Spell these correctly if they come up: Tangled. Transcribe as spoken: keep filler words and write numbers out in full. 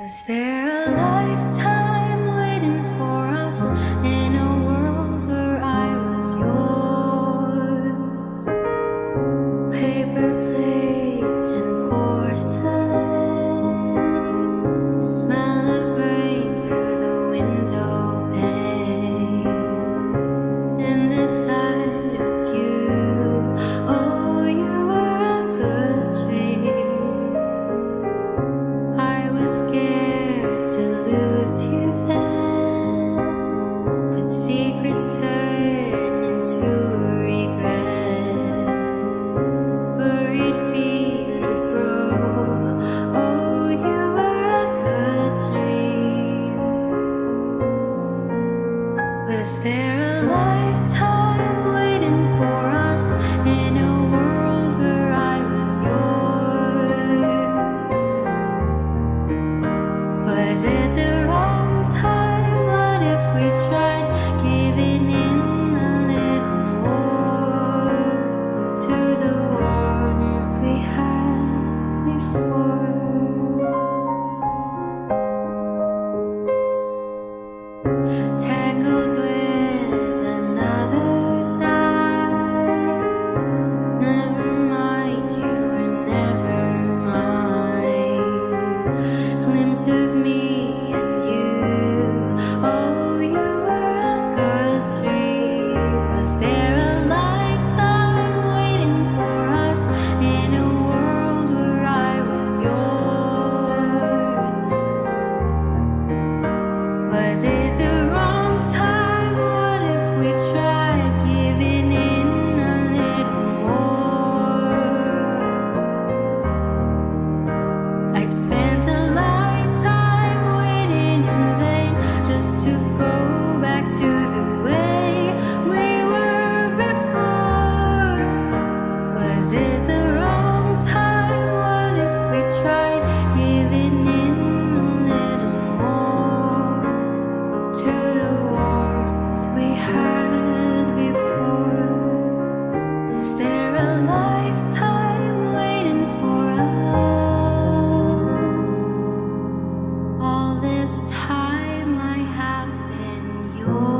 Was there a lifetime waiting for us in a world where I was yours? Paper plates and porcelain, smell of rain through the window pane, and the sight of you. Oh, you were a good dream. I was scared to lose you then, but secrets turn into regrets. Buried feelings grow. Oh, you were a good dream. Was there a lifetime waiting for us in a world where I was yours? Was it the wrong time? What if we tried giving in a little more to the warmth we had before? Tangled with another's eyes. Never mind, you were never mine. Glimpse of me. Was it the wrong time? What if we tried giving in a little more? I'd spent a lifetime waiting in vain just to go back to the way we were before. Was it the wrong time? What if we tried giving in? This time I have been yours.